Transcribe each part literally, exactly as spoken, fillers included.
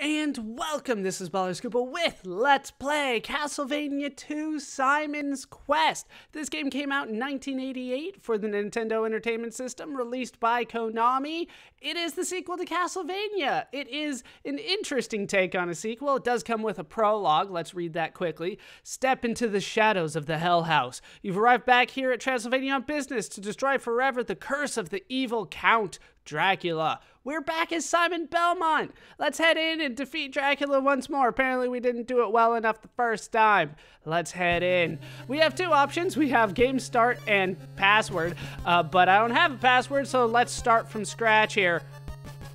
and welcome. This is ballerscuba with Let's Play Castlevania two Simon's Quest. This game came out in nineteen eighty-eight for the Nintendo Entertainment System, released by Konami. It is the sequel to Castlevania. It is an interesting take on a sequel. It does come with a prologue. Let's read that quickly. Step into the shadows of the Hell House. You've arrived back here at Transylvania on business to destroy forever the curse of the evil Count Dracula. We're back as Simon Belmont. Let's head in and defeat Dracula once more. Apparently we didn't do it well enough the first time. Let's head in. We have two options. We have game start and password, uh, but I don't have a password, so let's start from scratch here.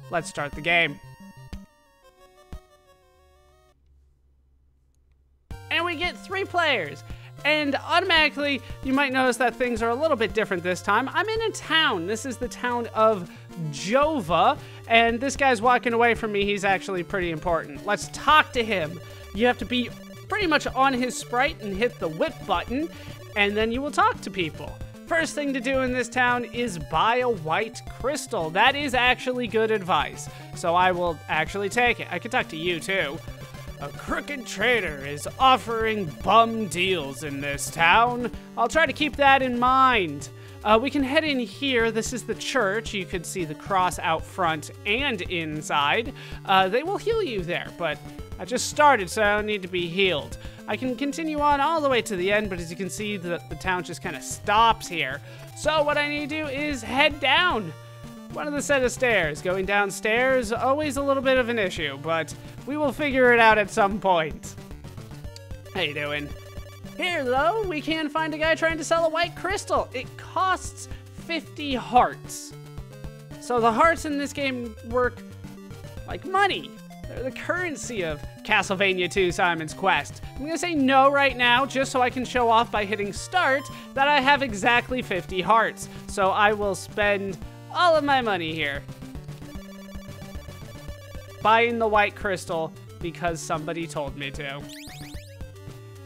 Let's start the game. And we get three players. And automatically, you might notice that things are a little bit different this time. I'm in a town. This is the town of Jova, and this guy's walking away from me. He's actually pretty important. Let's talk to him. You have to be pretty much on his sprite and hit the whip button, and then you will talk to people. First thing to do in this town is buy a white crystal. That is actually good advice, so I will actually take it. I can talk to you, too. A crooked trader is offering bum deals in this town. I'll try to keep that in mind. Uh, we can head in here. This is the church. You could see the cross out front and inside. Uh, they will heal you there, but I just started, so I don't need to be healed. I can continue on all the way to the end, but as you can see, the, the town just kind of stops here. So what I need to do is head down. One of the set of stairs. Going downstairs, always a little bit of an issue, but we will figure it out at some point. How you doing? Here, though, we can find a guy trying to sell a white crystal. It costs fifty hearts. So the hearts in this game work like money. They're the currency of Castlevania two Simon's Quest. I'm gonna say no right now, just so I can show off by hitting start that I have exactly fifty hearts. So I will spend all of my money here. Buying the white crystal because somebody told me to.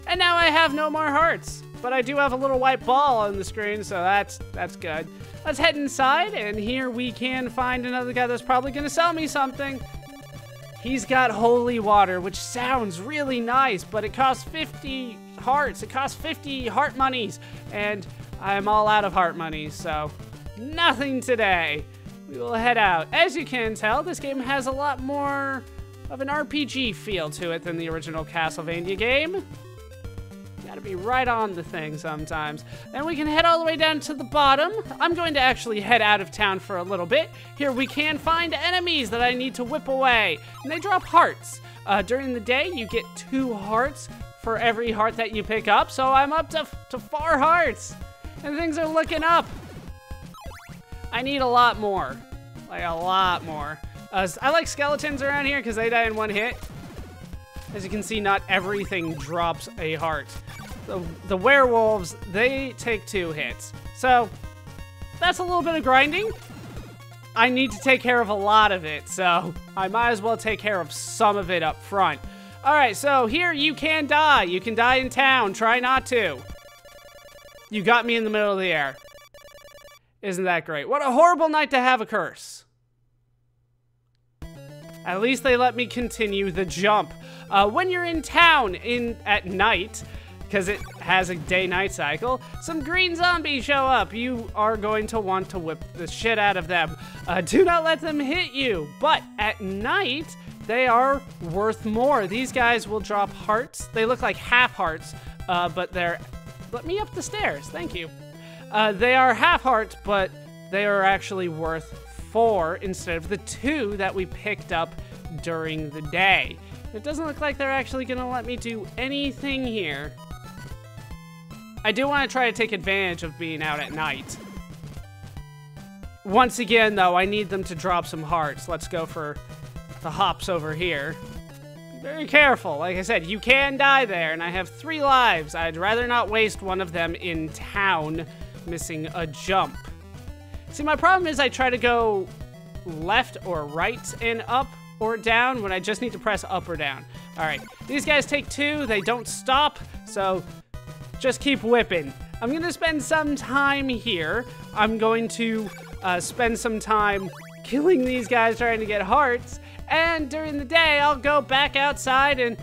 And now I have no more hearts, but I do have a little white ball on the screen, so that's that's good. Let's head inside, and here we can find another guy that's probably gonna sell me something. He's got holy water, which sounds really nice, but it costs fifty hearts. It costs fifty heart monies, and I'm all out of heart money, so nothing today. We will head out. As you can tell, this game has a lot more of an R P G feel to it than the original Castlevania game. Gotta be right on the thing sometimes. And we can head all the way down to the bottom. I'm going to actually head out of town for a little bit. Here we can find enemies that I need to whip away. And they drop hearts. Uh, during the day, you get two hearts for every heart that you pick up. So I'm up to, to four hearts. And things are looking up. I need a lot more, like a lot more. Uh, I like skeletons around here because they die in one hit. As you can see, not everything drops a heart. The, the werewolves, they take two hits. So that's a little bit of grinding. I need to take care of a lot of it, so I might as well take care of some of it up front. All right, so here you can die. You can die in town. Try not to. You got me in the middle of the air. Isn't that great? What a horrible night to have a curse. At least they let me continue the jump. Uh, when you're in town in at night, because it has a day-night cycle, some green zombies show up. You are going to want to whip the shit out of them. Uh, do not let them hit you. But at night, they are worth more. These guys will drop hearts. They look like half hearts, uh, but they're... Let me up the stairs. Thank you. Uh, they are half hearts, but they are actually worth four instead of the two that we picked up during the day. It doesn't look like they're actually going to let me do anything here. I do want to try to take advantage of being out at night. Once again, though, I need them to drop some hearts. Let's go for the hops over here. Be very careful. Like I said, you can die there, and I have three lives. I'd rather not waste one of them in town. Missing a jump. See, my problem is I try to go left or right and up or down when I just need to press up or down. All right, these guys take two. They don't stop, so just keep whipping. I'm gonna spend some time here. I'm going to uh, spend some time killing these guys trying to get hearts, and during the day I'll go back outside and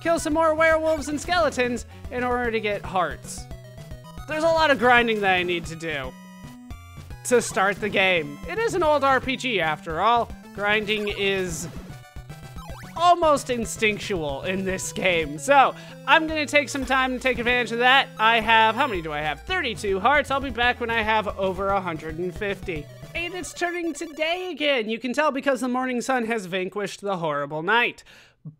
kill some more werewolves and skeletons in order to get hearts. There's a lot of grinding that I need to do to start the game. It is an old R P G after all. Grinding is almost instinctual in this game. So I'm gonna take some time to take advantage of that. I have, how many do I have? thirty-two hearts. I'll be back when I have over one hundred fifty. And it's turning to day again. You can tell because the morning sun has vanquished the horrible night.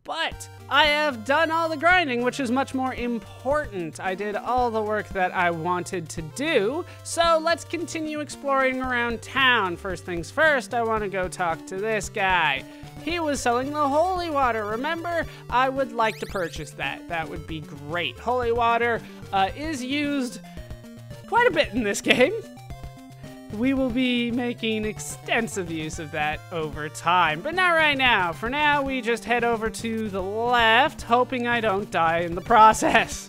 But I have done all the grinding, which is much more important. I did all the work that I wanted to do. So let's continue exploring around town. First things first, I want to go talk to this guy. He was selling the holy water, remember? I would like to purchase that. That would be great. Holy water uh, is used quite a bit in this game. We will be making extensive use of that over time, but not right now. For now, we just head over to the left, hoping I don't die in the process.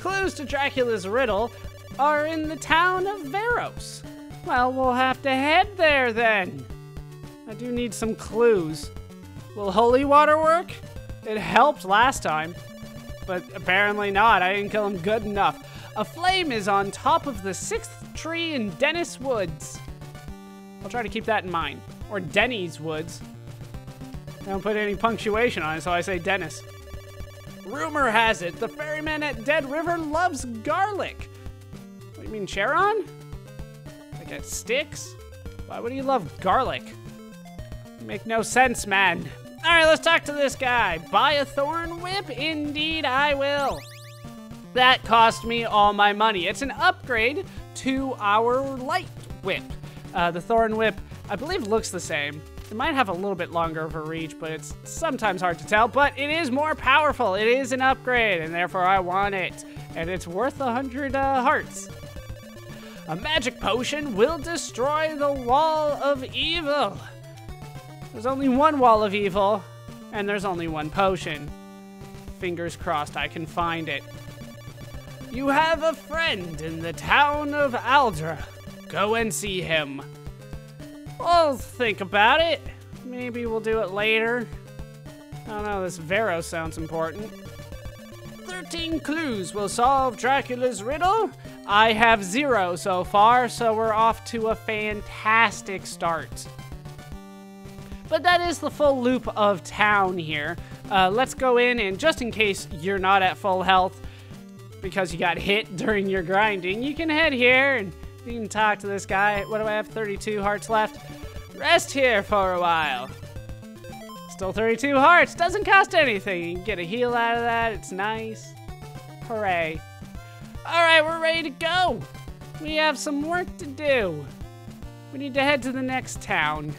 Clues to Dracula's riddle are in the town of Veros. Well, we'll have to head there then. I do need some clues. Will holy water work? It helped last time, but apparently not. I didn't kill him good enough. A flame is on top of the sixth tree in Dennis Woods. I'll try to keep that in mind. Or Denny's Woods. I don't put any punctuation on it, so I say Dennis. Rumor has it, the ferryman at Dead River loves garlic. What do you mean, Charon? Like it sticks? Why would he love garlic? Make no sense, man. All right, let's talk to this guy. Buy a thorn whip? Indeed, I will. That cost me all my money. It's an upgrade to our light whip. Uh, the thorn whip, I believe, looks the same. It might have a little bit longer of a reach, but it's sometimes hard to tell. But it is more powerful. It is an upgrade, and therefore I want it. And it's worth one hundred uh, hearts. A magic potion will destroy the wall of evil. There's only one wall of evil, and there's only one potion. Fingers crossed I can find it. You have a friend in the town of Aldra. Go and see him. I'll think about it. Maybe we'll do it later. I don't know, this Veros sounds important. thirteen clues will solve Dracula's riddle. I have zero so far, so we're off to a fantastic start. But that is the full loop of town here. Uh, let's go in, and just in case you're not at full health, because you got hit during your grinding, you can head here and you can talk to this guy. What do I have, thirty-two hearts left? Rest here for a while. Still thirty-two hearts, doesn't cost anything. You can get a heal out of that, it's nice. Hooray. All right, we're ready to go. We have some work to do. We need to head to the next town,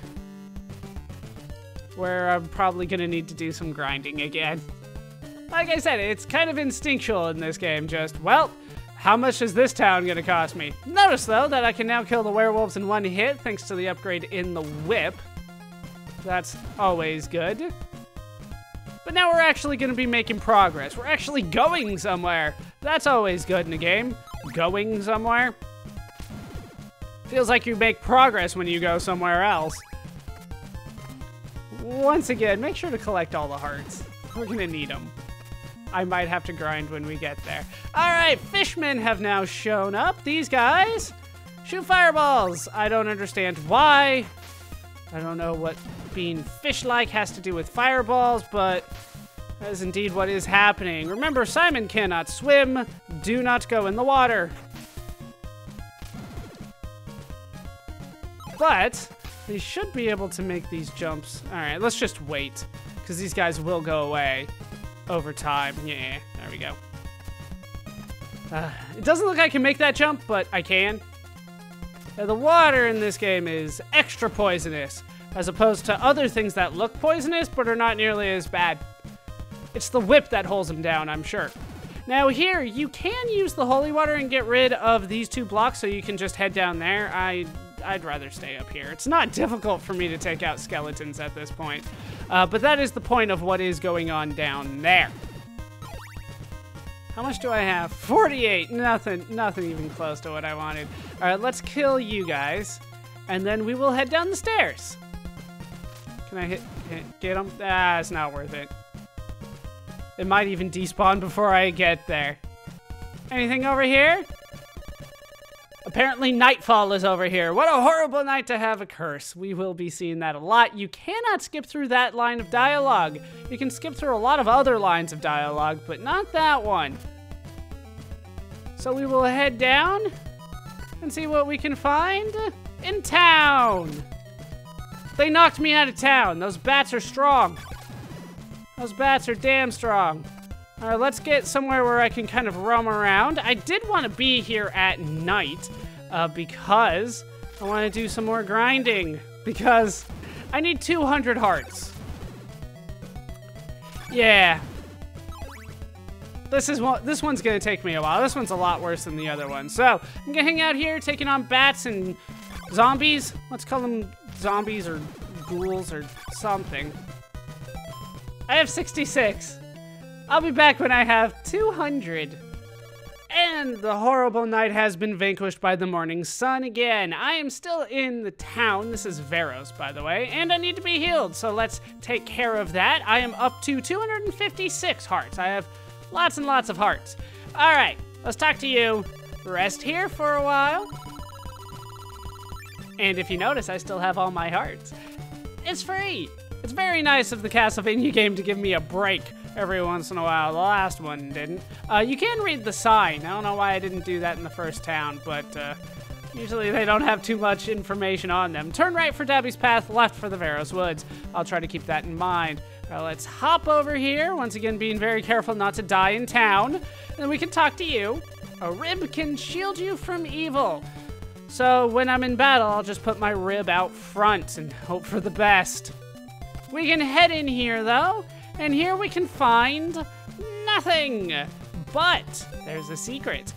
where I'm probably gonna need to do some grinding again. Like I said, it's kind of instinctual in this game, just, well, how much is this town gonna cost me? Notice, though, that I can now kill the werewolves in one hit, thanks to the upgrade in the whip. That's always good. But now we're actually gonna be making progress. We're actually going somewhere. That's always good in a game. Going somewhere. Feels like you make progress when you go somewhere else. Once again, make sure to collect all the hearts. We're gonna need them. I might have to grind when we get there. All right, fishmen have now shown up. These guys shoot fireballs. I don't understand why. I don't know what being fish-like has to do with fireballs, but that is indeed what is happening. Remember, Simon cannot swim. Do not go in the water. But they should be able to make these jumps. All right, let's just wait, because these guys will go away over time. Yeah, there we go. Uh, it doesn't look like I can make that jump, but I can. Now, the water in this game is extra poisonous, as opposed to other things that look poisonous but are not nearly as bad. It's the whip that holds them down, I'm sure. Now here, you can use the holy water and get rid of these two blocks, so you can just head down there. I... I'd rather stay up here. It's not difficult for me to take out skeletons at this point. Uh, but that is the point of what is going on down there. How much do I have? forty-eight. Nothing, nothing even close to what I wanted. All right, let's kill you guys, and then we will head down the stairs. Can I hit, hit get him? Ah, it's not worth it. It might even despawn before I get there. Anything over here? Apparently nightfall is over here. What a horrible night to have a curse. We will be seeing that a lot. You cannot skip through that line of dialogue. You can skip through a lot of other lines of dialogue, but not that one. So we will head down and see what we can find in town. They knocked me out of town. Those bats are strong. Those bats are damn strong. All right, let's get somewhere where I can kind of roam around. I did want to be here at night uh, because I want to do some more grinding because I need two hundred hearts. Yeah. This is what this one's gonna take me a while. This one's a lot worse than the other one. So I'm gonna hang out here, taking on bats and zombies. Let's call them zombies or ghouls or something. I have sixty-six. I'll be back when I have two hundred. And the horrible night has been vanquished by the morning sun again. I am still in the town. This is Veros, by the way. And I need to be healed, so let's take care of that. I am up to two hundred fifty-six hearts. I have lots and lots of hearts. All right, let's talk to you. Rest here for a while. And if you notice, I still have all my hearts. It's free. It's very nice of the Castlevania game to give me a break every once in a while. The last one didn't. Uh, you can read the sign. I don't know why I didn't do that in the first town, but uh, usually they don't have too much information on them. Turn right for Dabby's Path, left for the Veros Woods. I'll try to keep that in mind. Well, let's hop over here. Once again, being very careful not to die in town. And then we can talk to you. A rib can shield you from evil. So when I'm in battle, I'll just put my rib out front and hope for the best. We can head in here, though. And here we can find nothing, but there's a secret.